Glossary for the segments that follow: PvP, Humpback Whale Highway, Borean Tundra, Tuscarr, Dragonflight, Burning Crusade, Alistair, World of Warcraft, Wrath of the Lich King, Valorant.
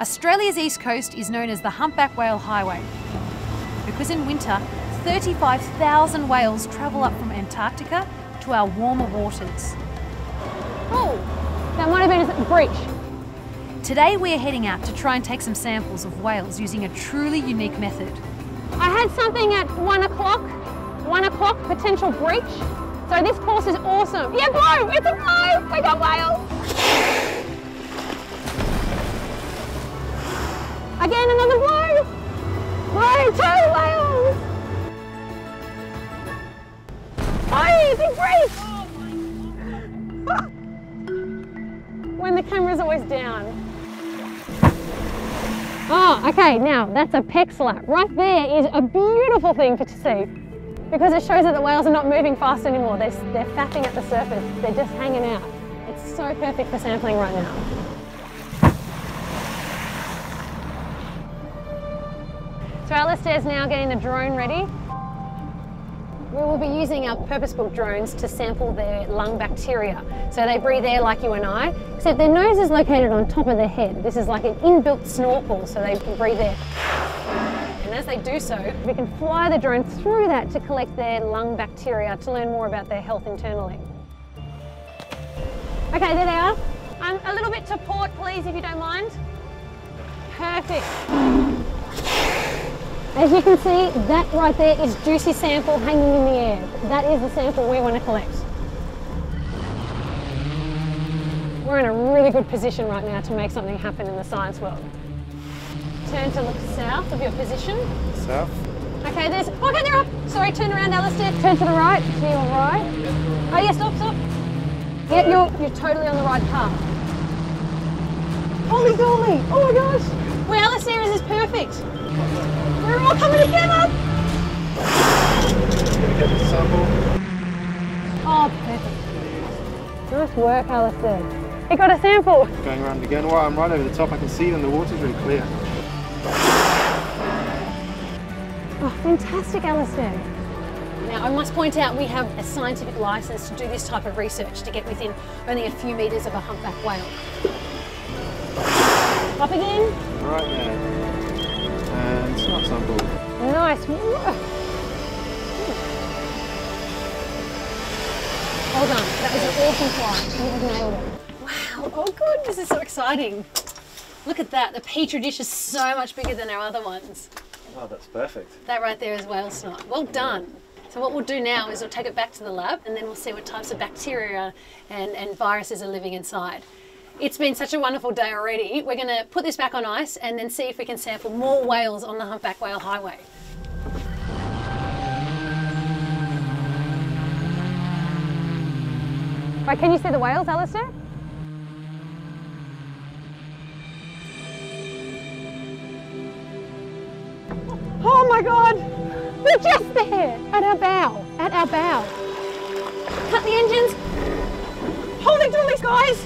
Australia's east coast is known as the Humpback Whale Highway, because in winter, 35,000 whales travel up from Antarctica to our warmer waters. Oh, that might have been a breach. Today we're heading out to try and take some samples of whales using a truly unique method. I had something at 1 o'clock potential breach. So this course is awesome. Yeah, blow, it's a blow, we got whales. Again, another blow. Blow, 2 whales. Oh, big breach. When the camera's always down. Oh, okay, now that's a peck slap. Right there is a beautiful thing to see because it shows that the whales are not moving fast anymore. They're faffing at the surface. They're just hanging out. It's so perfect for sampling right now. So Alistair's now getting the drone ready. We will be using our purpose-built drones to sample their lung bacteria. So they breathe air like you and I, except their nose is located on top of their head. This is like an inbuilt snorkel, so they can breathe air. And as they do so, we can fly the drone through that to collect their lung bacteria to learn more about their health internally. Okay, there they are. A little bit to port, please, if you don't mind. Perfect. As you can see, that right there is juicy sample hanging in the air. That is the sample we want to collect. We're in a really good position right now to make something happen in the science world. Turn to look south of your position. South. Okay, there's... Okay, they're up! Sorry, turn around, Alistair. Turn to the right, to your right. Oh yeah, stop, stop. Yeah, you're totally on the right path. Holy golly! Oh my gosh! Well, Alistair, this is perfect. We're all coming together! Oh, perfect. Nice work, Alistair. He got a sample. Going around again. While I'm right over the top, I can see them. The water's really clear. Oh, fantastic, Alistair. Now, I must point out we have a scientific license to do this type of research, to get within only a few metres of a humpback whale. Up again. Right there. And it's not sample. Nice work! Well done, that was an awesome flight. You have nailed it. Wow, oh good, this is so exciting. Look at that, the petri dish is so much bigger than our other ones. Oh, that's perfect. That right there is whale snot. Well done. So what we'll do now is we'll take it back to the lab and then we'll see what types of bacteria and viruses are living inside. It's been such a wonderful day already. We're going to put this back on ice and then see if we can sample more whales on the Humpback Whale Highway. Right, can you see the whales, Alistair? Oh my God! They're just there! At our bow! At our bow! Cut the engines! Holy dooly, guys!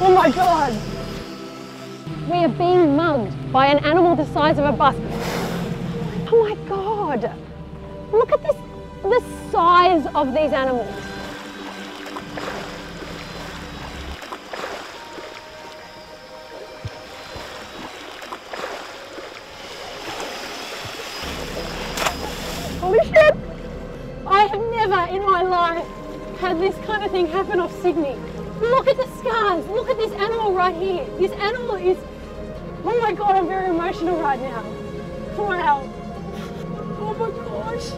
Oh my God! We are being mugged by an animal the size of a bus. Oh my God! Look at this, the size of these animals. Holy shit! I have never in my life had this kind of thing happen off Sydney. Look at the scars, look at this animal right here. This animal is, oh my God, I'm very emotional right now. Wow. Oh my gosh.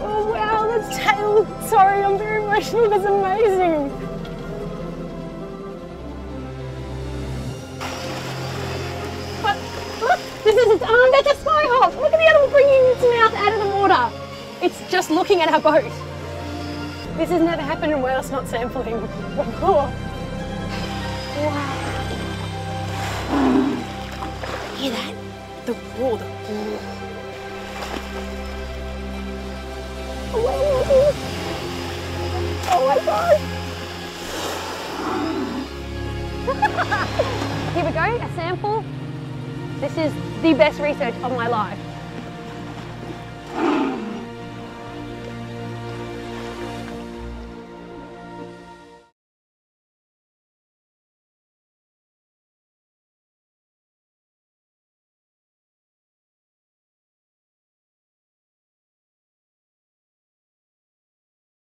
Oh wow, that's tail. Sorry, I'm very emotional, that's amazing. But look, this is its arm, that's a skyhawk. Look at the animal bringing its mouth out of the water. It's just looking at our boat. This has never happened in whales not sampling before. Wow. Hear that? The roar, the roar. Oh my God! Here we go, a sample. This is the best research of my life.